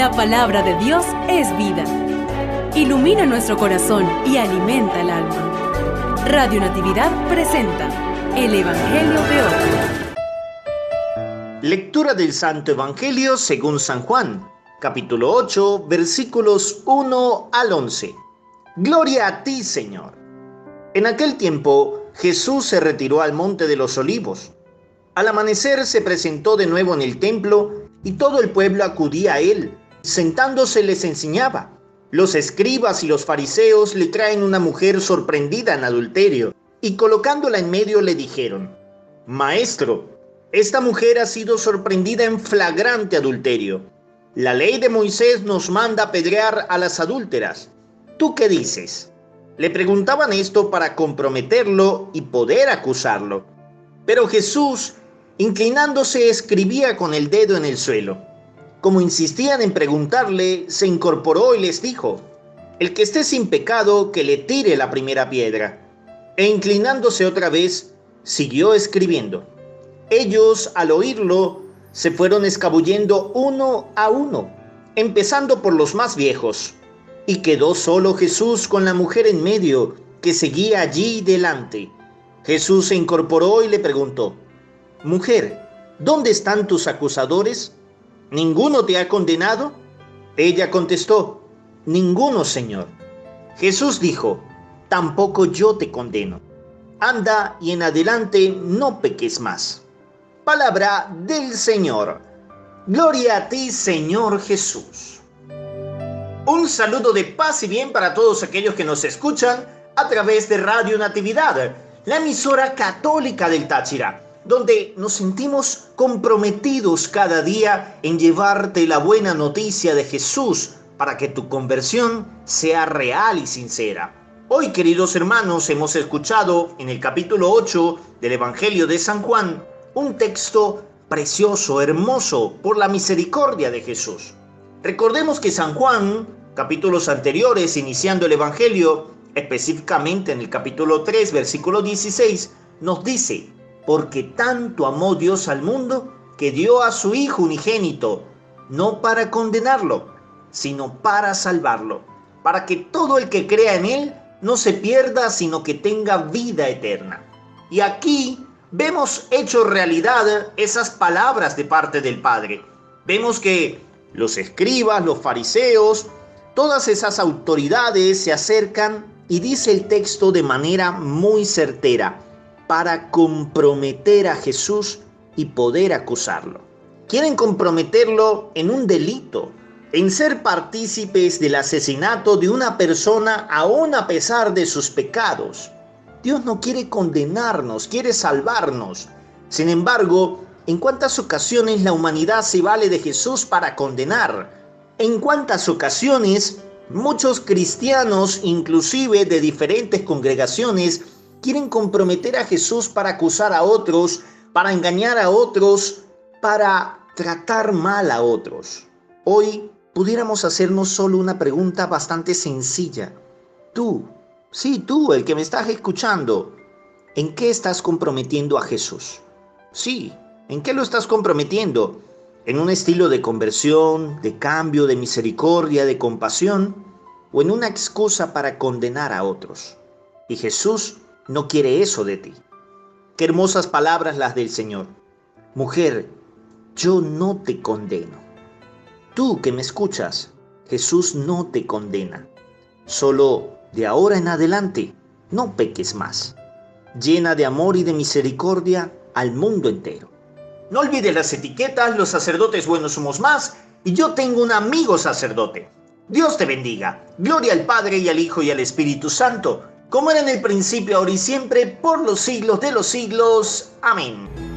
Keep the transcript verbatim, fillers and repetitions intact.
La palabra de Dios es vida. Ilumina nuestro corazón y alimenta el alma. Radio Natividad presenta el Evangelio de hoy. Lectura del Santo Evangelio según San Juan, capítulo ocho, versículos uno al once. Gloria a ti, Señor. En aquel tiempo, Jesús se retiró al Monte de los Olivos. Al amanecer se presentó de nuevo en el templo y todo el pueblo acudía a él. Sentándose les enseñaba. Los escribas y los fariseos le traen una mujer sorprendida en adulterio, y colocándola en medio le dijeron: Maestro, esta mujer ha sido sorprendida en flagrante adulterio. La ley de Moisés nos manda apedrear a las adúlteras. ¿Tú qué dices? Le preguntaban esto para comprometerlo y poder acusarlo. Pero Jesús, inclinándose, escribía con el dedo en el suelo. Como insistían en preguntarle, se incorporó y les dijo: El que esté sin pecado, que le tire la primera piedra. E inclinándose otra vez, siguió escribiendo. Ellos, al oírlo, se fueron escabullendo uno a uno, empezando por los más viejos. Y quedó solo Jesús con la mujer en medio, que seguía allí delante. Jesús se incorporó y le preguntó: Mujer, ¿dónde están tus acusadores? ¿Ninguno te ha condenado? Ella contestó: Ninguno, Señor. Jesús dijo: Tampoco yo te condeno. Anda y en adelante no peques más. Palabra del Señor. Gloria a ti, Señor Jesús. Un saludo de paz y bien para todos aquellos que nos escuchan a través de Radio Natividad, la emisora católica del Táchira, donde nos sentimos comprometidos cada día en llevarte la buena noticia de Jesús para que tu conversión sea real y sincera. Hoy, queridos hermanos, hemos escuchado en el capítulo ocho del Evangelio de San Juan un texto precioso, hermoso, por la misericordia de Jesús. Recordemos que San Juan, capítulos anteriores, iniciando el Evangelio, específicamente en el capítulo tres, versículo dieciséis, nos dice: Porque tanto amó Dios al mundo que dio a su Hijo unigénito, no para condenarlo, sino para salvarlo, para que todo el que crea en él no se pierda, sino que tenga vida eterna. Y aquí vemos hecho realidad esas palabras de parte del Padre. Vemos que los escribas, los fariseos, todas esas autoridades se acercan y dice el texto de manera muy certera, para comprometer a Jesús y poder acusarlo. Quieren comprometerlo en un delito, en ser partícipes del asesinato de una persona aún a pesar de sus pecados. Dios no quiere condenarnos, quiere salvarnos. Sin embargo, ¿en cuántas ocasiones la humanidad se vale de Jesús para condenar? ¿En cuántas ocasiones muchos cristianos, inclusive de diferentes congregaciones, quieren comprometer a Jesús para acusar a otros, para engañar a otros, para tratar mal a otros? Hoy pudiéramos hacernos solo una pregunta bastante sencilla. Tú, sí, tú, el que me estás escuchando, ¿en qué estás comprometiendo a Jesús? Sí, ¿en qué lo estás comprometiendo? ¿En un estilo de conversión, de cambio, de misericordia, de compasión? ¿O en una excusa para condenar a otros? Y Jesús no quiere eso de ti. Qué hermosas palabras las del Señor. Mujer, yo no te condeno. Tú que me escuchas, Jesús no te condena. Solo de ahora en adelante no peques más. Llena de amor y de misericordia al mundo entero. No olvides las etiquetas, los sacerdotes buenos somos más, y yo tengo un amigo sacerdote. Dios te bendiga. Gloria al Padre y al Hijo y al Espíritu Santo, como era en el principio, ahora y siempre, por los siglos de los siglos. Amén.